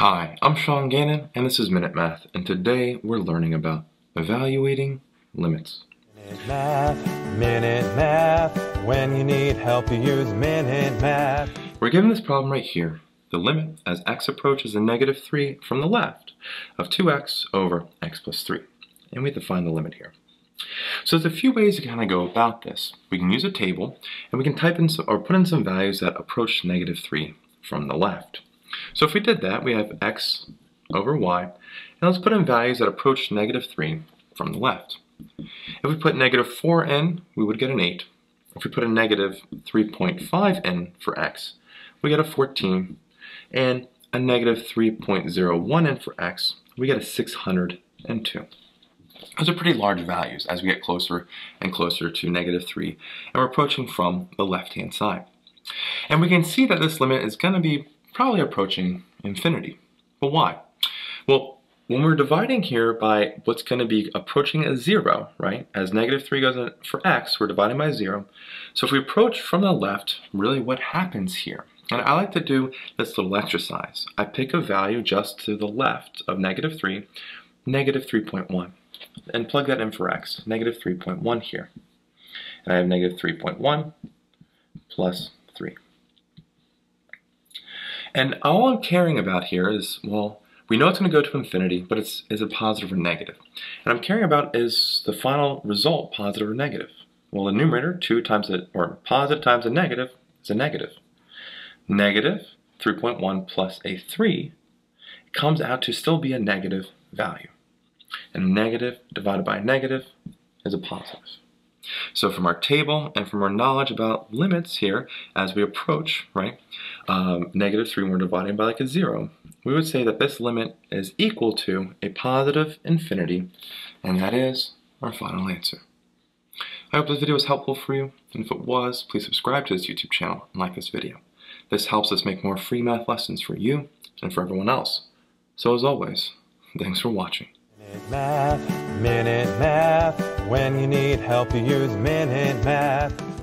Hi, I'm Sean Gannon, and this is Minute Math, and today we're learning about evaluating limits. Minute Math, when you need help you use Minute Math. We're given this problem right here, the limit as x approaches a negative 3 from the left of 2x over x plus 3, and we have to find the limit here. So there's a few ways to kind of go about this. We can use a table, and we can type in some, or put in some values that approach negative 3 from the left. So if we did that, we have x over y, and let's put in values that approach negative 3 from the left. If we put negative 4 in, we would get an 8. If we put a negative 3.5 in for x, we get a 14. And a negative 3.01 in for x, we get a 602. Those are pretty large values as we get closer and closer to negative 3, and we're approaching from the left-hand side. And we can see that this limit is going to be probably approaching infinity. But why? Well, when we're dividing here by what's going to be approaching a 0, right? As negative 3 goes in for x, we're dividing by 0. So if we approach from the left, really what happens here? And I like to do this little exercise. I pick a value just to the left of negative 3, negative 3.1, and plug that in for x, negative 3.1 here. And I have negative 3.1 plus 3. And all I'm caring about here is, well, we know it's going to go to infinity, but is it positive or negative? And I'm caring about is the final result positive or negative? Well, the numerator, positive times a negative is a negative. Negative 3.1 plus a 3 comes out to still be a negative value. And negative divided by a negative is a positive. So from our table and from our knowledge about limits here, as we approach, right, negative 3 when we're dividing by like a 0, we would say that this limit is equal to a positive infinity, and that is our final answer. I hope this video was helpful for you, and if it was, please subscribe to this YouTube channel and like this video. This helps us make more free math lessons for you and for everyone else. So as always, thanks for watching. Minute Math, when you need help you use Minute Math.